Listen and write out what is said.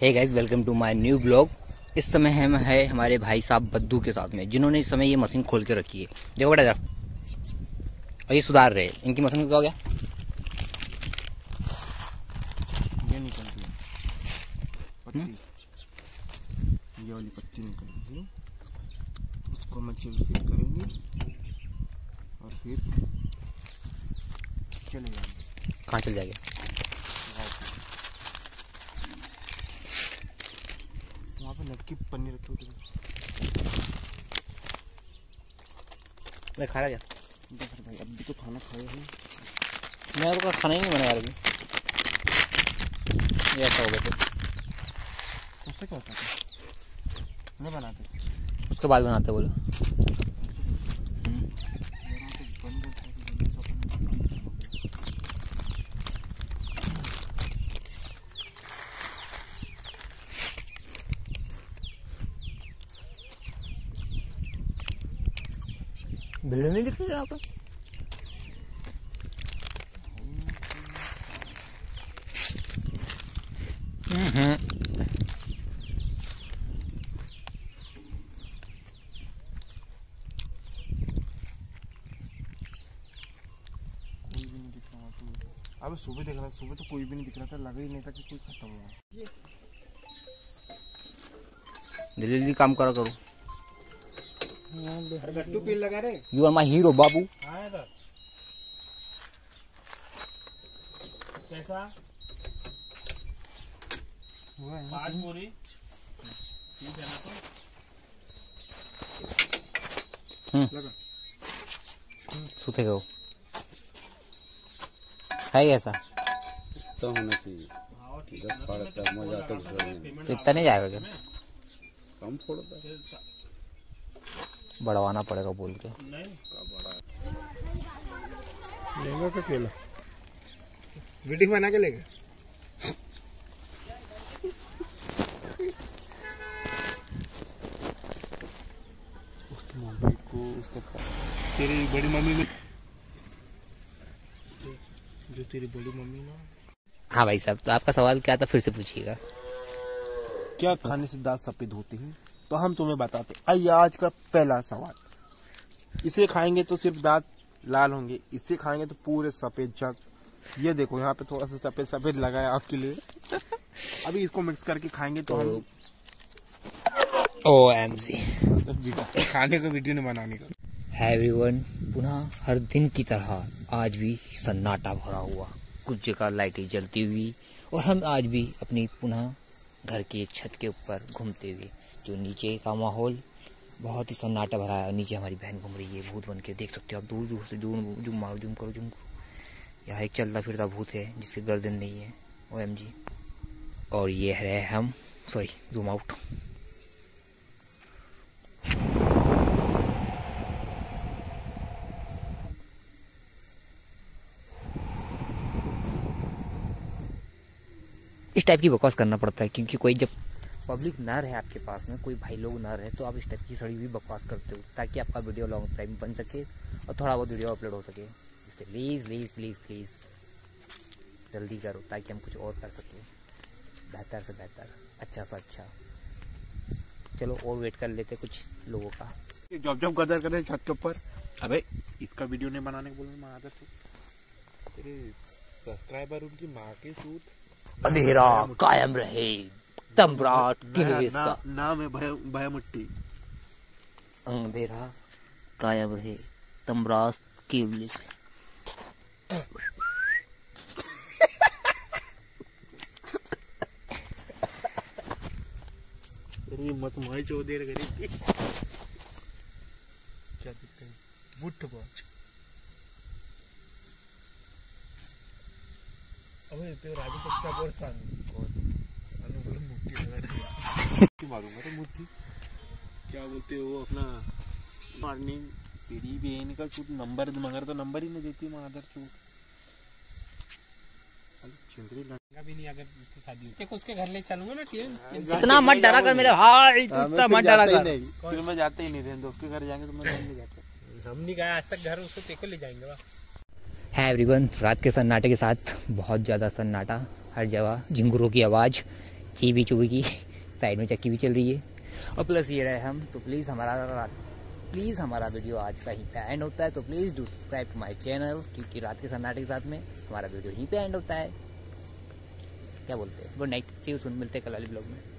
Hey guys, welcome to my new blog. इस समय हम है हमारे भाई साहब बद्दू के साथ में, जिन्होंने इस समय ये मशीन खोल के रखी है। देखो बेटा जरा, और ये सुधार रहे हैं। इनकी मशीन को क्या हो गया, ये निकल गई पत्ती, ये वाली पत्ती निकल गई। इसको मच्छी फिट करेंगे और फिर चले जाएंगे। कहाँ चले जाएंगे? लटकी पन्नी रखी होती है। खा रहा क्या भाई? अब भी तो खाना खाया है। मैं तो खाना ही नहीं बनाया अभी। ये ऐसा हो गया तो उससे क्या होता है? नहीं बनाते, उसके बाद बनाते। बोलो भीड़ नहीं दिख रही है आपको? कोई भी नहीं दिख रहा था। अब सुबह देख रहा, सुबह तो कोई भी नहीं दिख रहा था। लगा ही नहीं था कि कोई खत्म हुआ। जल्दी जल्दी काम करा करो। गट्टू पिल लगा रहे। यू आर माय हीरो बाबू। कैसा? पाँच पूरी। सूते गए है कैसा? तो होना चाहिए। मजा तो इतना नहीं जाएगा क्या? कम थोड़ा बढ़वाना पड़ेगा बोल के। लेगा तो केला वीडियो बना के लेगा। उसकी मम्मी को उसका तेरी बड़ी मम्मी में जो तेरी बड़ी मम्मी ना। हाँ भाई साहब, तो आपका सवाल क्या था फिर से पूछिएगा। क्या खाने से दांत सफेद होते हैं? तो हम तुम्हें बताते आइए। आज का पहला सवाल, इसे खाएंगे तो सिर्फ दांत लाल होंगे, इसे खाएंगे तो पूरे सफेद जग। ये देखो यहाँ पे थोड़ा सा सफेद सफेद लगा है आपके लिए। अभी इसको मिक्स करके खाएंगे तो हम OMG खाने को वीडियो नहीं बनाने का। हाय एवरीवन, पुनः हर दिन की तरह आज भी सन्नाटा भरा हुआ, कुछ जगह लाइटें जलती हुई, और हम आज भी अपनी पुनः घर के छत के ऊपर घूमते हुए। जो नीचे का माहौल बहुत ही सन्नाटा भरा है, और नीचे हमारी बहन घूम रही है भूत बन के। देख सकते हो आप, दूर दूर से जूम करो, जूम करो। यहाँ एक चलता फिरता भूत है जिसके गर्दन नहीं है। OMG। और ये है हम, सॉरी जूम आउट। इस टाइप की बकवास करना पड़ता है, क्योंकि कोई जब पब्लिक ना रहे आपके पास में, कोई भाई लोग ना रहे, तो आप इस टाइप की सड़ी हुई बकवास करते हो, ताकि आपका वीडियो लॉन्ग टाइम बन सके और थोड़ा बहुत वीडियो अपलोड हो सके। इसलिए प्लीज़ प्लीज़ प्लीज़ प्लीज़ जल्दी करो, ताकि हम कुछ और कर सकें, बेहतर से बेहतर, अच्छा से अच्छा। चलो और वेट कर लेते कुछ लोगों का। जॉब जॉब गदर कर रहे छत के ऊपर। अबे इसका वीडियो नहीं बनाने को बोलो। सब्सक्राइबर उनकी माँ के सूट अंधेरा कायम रहे। तम्राट नाम है भया मुट्ठी। अंधेरा कायम रहे तम्राट की। मत माय चो देर करी। क्या दिखता है? बुट बाज। अबे तेरे राजू कच्चा बोल मुट्ठी मारूंगा तो मुट्ठी। क्या बोलते हो अपना मॉर्निंग? तेरी बहन का कुछ नंबर मगर तो नंबर ही नहीं देती माधर चूट। लड़का भी नहीं अगर उसकी शादी देखो उसके घर ले चलूंगा ना। इतना मत डरा कर मेरे भाई, इतना मत डरा कर। फिर मैं जाते ही नहीं रहने दो, उसके घर जाएंगे तो मैं नहीं जाता। हम नहीं गए आज तक घर, उसको देखो ले जाएंगे। वाह है एवरीवन, रात के सन्नाटे के साथ बहुत ज़्यादा सन्नाटा, हर जगह झिंगुरों की आवाज़, सी बीच हुई की साइड में चक्की भी चल रही है और प्लस ये रहे हम। तो प्लीज़ हमारा वीडियो आज का ही पे एंड होता है। तो please do subscribe to my channel, क्योंकि रात के सन्नाटे के साथ में हमारा वीडियो ही पे एंड होता है। क्या बोलते हैं, good night, see you soon, मिलते हैं कल वाले ब्लॉग में।